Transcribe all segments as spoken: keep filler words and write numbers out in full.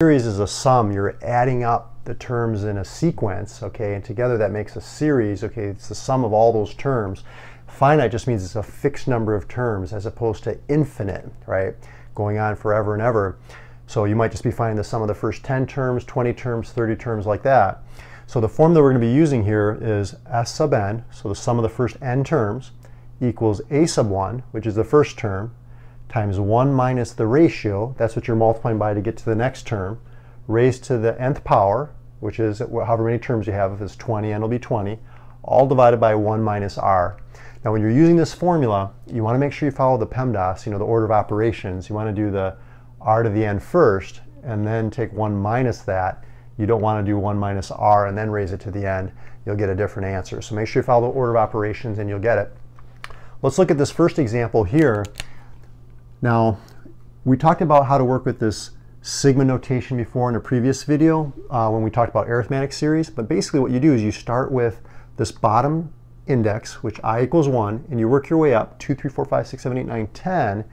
Series is a sum. You're adding up the terms in a sequence, okay, and together that makes a series, okay, it's the sum of all those terms. Finite just means it's a fixed number of terms as opposed to infinite, right, going on forever and ever. So you might just be finding the sum of the first ten terms, twenty terms, thirty terms, like that. So the form that we're going to be using here is S sub n, so the sum of the first n terms, equals a sub one, which is the first term, times one minus the ratio, that's what you're multiplying by to get to the next term, raised to the nth power, which is however many terms you have. If it's twenty, n will be twenty, all divided by one minus r. Now when you're using this formula, you want to make sure you follow the PEMDAS, you know, the order of operations. You want to do the r to the n first, and then take one minus that. You don't want to do one minus r and then raise it to the n. You'll get a different answer. So make sure you follow the order of operations and you'll get it. Let's look at this first example here. Now, we talked about how to work with this sigma notation before in a previous video uh, when we talked about arithmetic series, but basically what you do is you start with this bottom index, which I equals one, and you work your way up, two, three, four, five, six, seven, eight, nine, ten,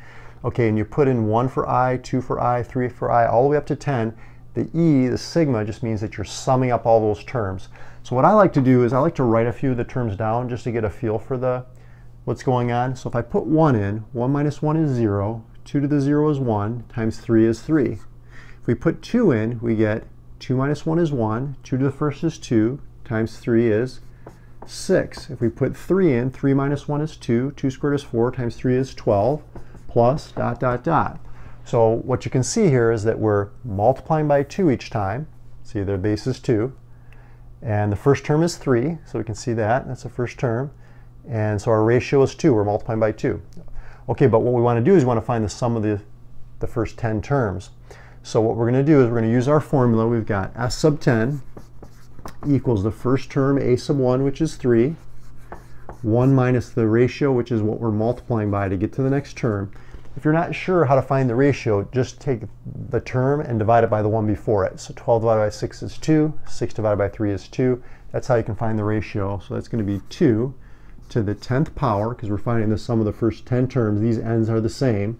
okay, and you put in one for I, two for I, three for I, all the way up to ten. The E, the sigma, just means that you're summing up all those terms. So what I like to do is I like to write a few of the terms down just to get a feel for the what's going on. So if I put one in, one minus one is zero, two to the zero is one, times three is three. If we put two in, we get two minus one is one, two to the first is two, times three is six. If we put three in, three minus one is two, two squared is four, times three is twelve, plus dot dot dot. So what you can see here is that we're multiplying by two each time. See, their base is two. And the first term is three, so we can see that, that's the first term. And so our ratio is two, we're multiplying by two. Okay, but what we want to do is we want to find the sum of the, the first ten terms. So what we're going to do is we're going to use our formula. We've got S sub ten equals the first term, A sub one, which is three, one minus the ratio, which is what we're multiplying by to get to the next term. If you're not sure how to find the ratio, just take the term and divide it by the one before it. So twelve divided by six is two, six divided by three is two. That's how you can find the ratio. So that's going to be two to the tenth power, because we're finding the sum of the first ten terms, these n's are the same,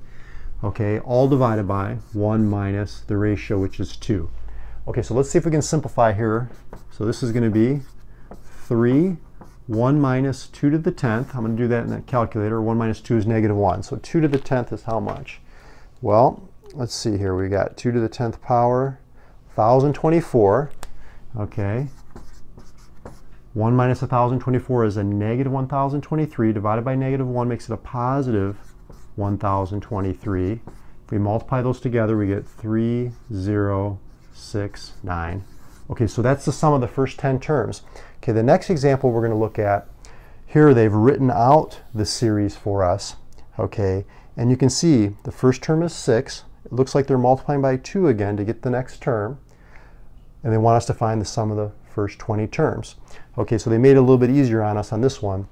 okay, all divided by one minus the ratio, which is two. Okay, so let's see if we can simplify here. So this is going to be three, one minus two to the tenth, I'm going to do that in that calculator, one minus two is negative one, so two to the tenth is how much? Well, let's see here, we got two to the tenth power, one thousand twenty-four, okay. one minus one thousand twenty-four is a negative one thousand twenty-three, divided by negative one makes it a positive one thousand twenty-three. If we multiply those together, we get three thousand sixty-nine. Okay, so that's the sum of the first ten terms. Okay, the next example we're going to look at, here they've written out the series for us, okay, and you can see the first term is six. It looks like they're multiplying by two again to get the next term, and they want us to find the sum of the first twenty terms. Okay, so they made it a little bit easier on us on this one,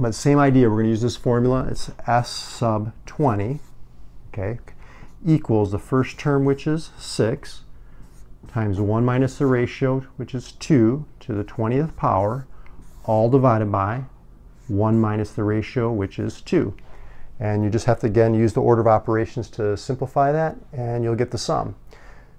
but same idea, we're going to use this formula. It's S sub twenty, okay, equals the first term, which is six, times one minus the ratio, which is two to the twentieth power, all divided by one minus the ratio, which is two. And you just have to, again, use the order of operations to simplify that, and you'll get the sum.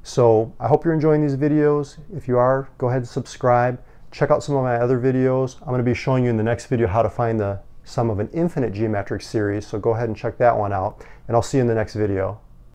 So I hope you're enjoying these videos. If you are, go ahead and subscribe. Check out some of my other videos. I'm going to be showing you in the next video how to find the sum of an infinite geometric series, so go ahead and check that one out, and I'll see you in the next video.